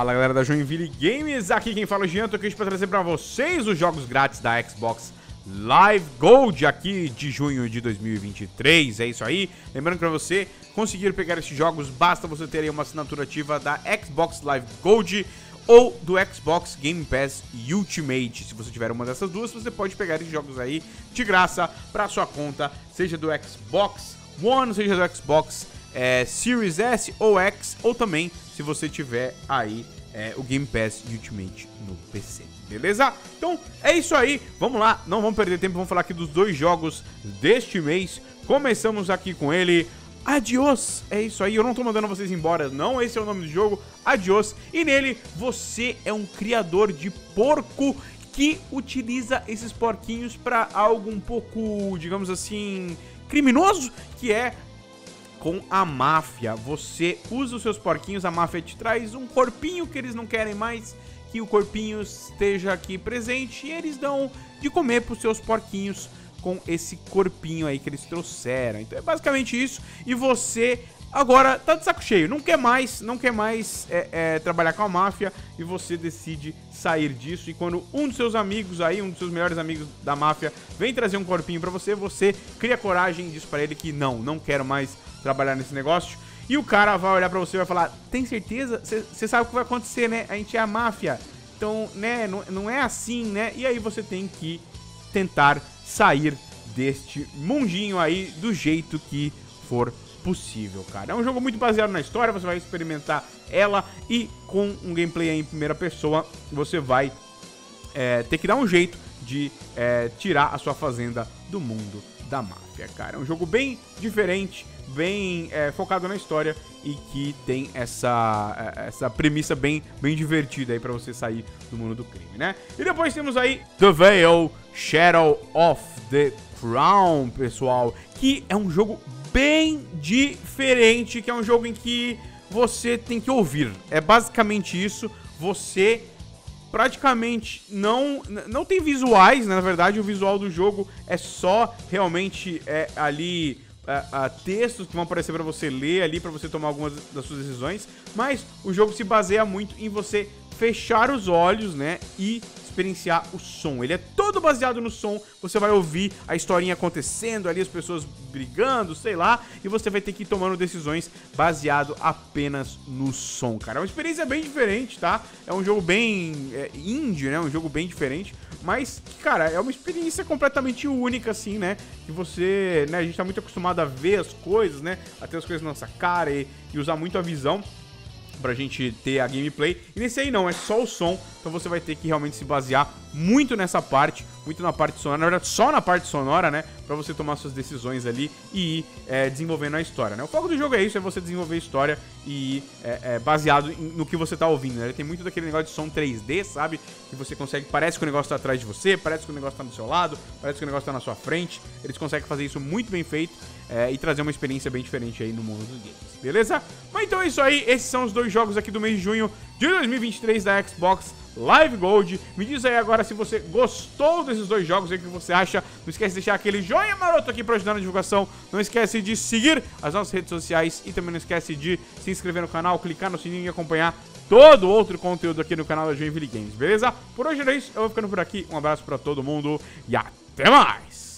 Fala, galera da Joinville Games, aqui quem fala é o Jean, tô aqui para trazer para vocês os jogos grátis da Xbox Live Gold aqui de junho de 2023, é isso aí. Lembrando que para você conseguir pegar esses jogos, basta você ter aí uma assinatura ativa da Xbox Live Gold ou do Xbox Game Pass Ultimate. Se você tiver uma dessas duas, você pode pegar esses jogos aí de graça para sua conta, seja do Xbox One, seja do Xbox Series S ou X, ou também se você tiver aí o Game Pass Ultimate no PC, beleza? Então é isso aí, vamos lá, não vamos perder tempo, vamos falar aqui dos dois jogos deste mês. Começamos aqui com ele, Adiós, é isso aí, eu não tô mandando vocês embora, não, esse é o nome do jogo, Adiós. E nele você é um criador de porco que utiliza esses porquinhos para algo um pouco, digamos assim, criminoso, que é com a máfia. Você usa os seus porquinhos, a máfia te traz um corpinho que eles não querem mais que o corpinho esteja aqui presente, e eles dão de comer para os seus porquinhos com esse corpinho aí que eles trouxeram. Então é basicamente isso, e você agora tá de saco cheio, não quer mais trabalhar com a máfia, e você decide sair disso. E quando um dos seus amigos aí, um dos seus melhores amigos da máfia, vem trazer um corpinho pra você, você cria coragem e diz pra ele que não quero mais trabalhar nesse negócio. E o cara vai olhar pra você e vai falar: tem certeza? Você sabe o que vai acontecer, né? A gente é a máfia, então, né, não é assim, né? E aí você tem que tentar sair deste mundinho aí do jeito que for possível, cara. É um jogo muito baseado na história, você vai experimentar ela, e com um gameplay aí em primeira pessoa você vai ter que dar um jeito de tirar a sua fazenda do mundo da máfia, cara. É um jogo bem diferente, bem focado na história, e que tem essa premissa bem divertida aí pra você sair do mundo do crime, né? E depois temos aí The Vale, Shadow of the Crown, pessoal, que é um jogo bem diferente, que é um jogo em que você tem que ouvir. É basicamente isso, você praticamente não tem visuais, né? Na verdade o visual do jogo é só realmente ali textos que vão aparecer pra você ler ali, pra você tomar algumas das suas decisões, mas o jogo se baseia muito em você fechar os olhos, né, e experienciar o som. Ele é todo baseado no som, você vai ouvir a historinha acontecendo ali, as pessoas brigando, sei lá, e você vai ter que ir tomando decisões baseado apenas no som, cara. É uma experiência bem diferente, tá? É um jogo bem indie, né? Um jogo bem diferente, mas, cara, é uma experiência completamente única, assim, né? Que você, né, a gente tá muito acostumado a ver as coisas, né? A ter as coisas na nossa cara e usar muito a visão pra gente ter a gameplay, e nesse aí não, é só o som, então você vai ter que realmente se basear muito nessa parte, muito na parte sonora, na verdade só na parte sonora, né, pra você tomar suas decisões ali e ir desenvolvendo a história, né. O foco do jogo é isso, é você desenvolver a história e ir baseado no que você tá ouvindo, né, tem muito daquele negócio de som 3D, sabe, que você consegue, parece que o negócio tá atrás de você, parece que o negócio tá do seu lado, parece que o negócio tá na sua frente, eles conseguem fazer isso muito bem feito, e trazer uma experiência bem diferente aí no mundo dos games, beleza? Mas então é isso aí, esses são os dois jogos aqui do mês de junho de 2023 da Xbox Live Gold. Me diz aí agora se você gostou desses dois jogos, aí o que você acha. Não esquece de deixar aquele joinha maroto aqui para ajudar na divulgação, não esquece de seguir as nossas redes sociais e também não esquece de se inscrever no canal, clicar no sininho e acompanhar todo outro conteúdo aqui no canal da Joinville Games, beleza? Por hoje é isso, eu vou ficando por aqui, um abraço para todo mundo e até mais!